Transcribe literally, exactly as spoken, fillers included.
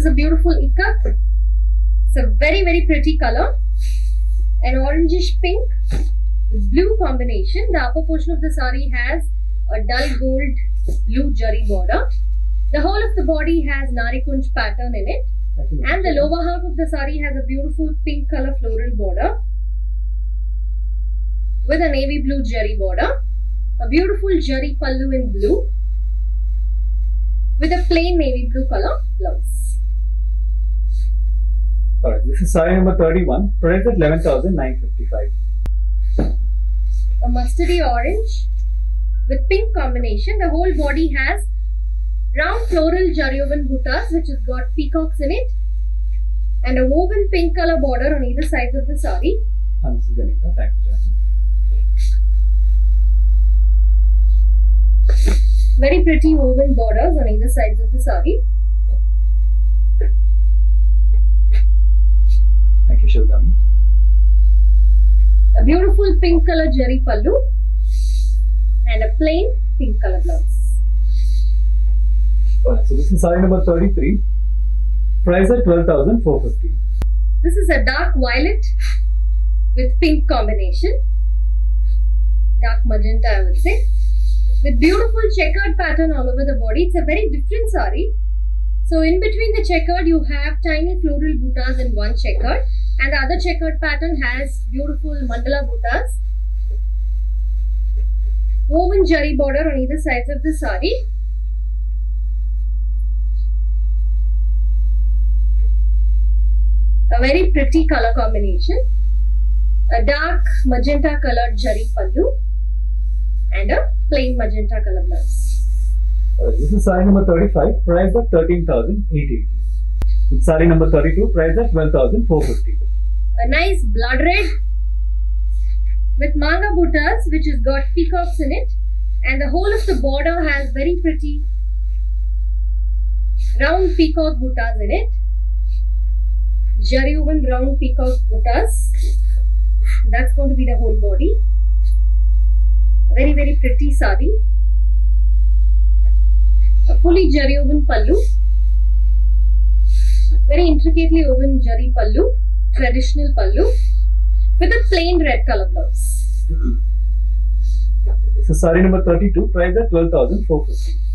is a beautiful ikkat. It's a very very pretty color, an orangish pink with blue combination. The upper portion of the saree has a dull gold blue jari border. The whole of the body has narikunj pattern in it, and the lower half of the saree has a beautiful pink color floral border with a navy blue jari border. A beautiful jari pallu in blue with a plain navy blue color blouse. Alright, this is saree number thirty-one, priced at eleven thousand nine hundred fifty-five. A mustardy orange with pink combination. The whole body has round floral jariovan buttas which has got peacocks in it, and a woven pink color border on either sides of the saree. Thank you, Jana. Very pretty woven borders on either sides of the saree. Thank you, Shivgami. A beautiful pink color jari pallu and a plain pink color blouse. Alright, so this is saree number thirty-three, price at twelve thousand four hundred fifty. This is a dark violet with pink combination, dark magenta I would say, with beautiful checkered pattern all over the body. It's a very different saree. So in between the checkered you have tiny floral buttas in one checkered, and the other checkered pattern has beautiful mandala buttas. Woven jari border on either sides of the saree. A very pretty color combination. A dark magenta colored jari pallu and a plain magenta color blouse. Uh, this is saree number thirty-five, priced at thirteen thousand eight hundred eighty. It's saree number thirty-two, priced at twelve thousand four hundred fifty. A nice blood red with manga buttas which has got peacocks in it, and the whole of the border has very pretty round peacock buttas in it. Jariovan round peacock buttas. That's going to be the whole body. Very very pretty saree. A fully jari woven pallu, very intricately woven jari pallu, traditional pallu with a plain red color blouse. This is saree number thirty-two, price at twelve thousand four hundred fifty.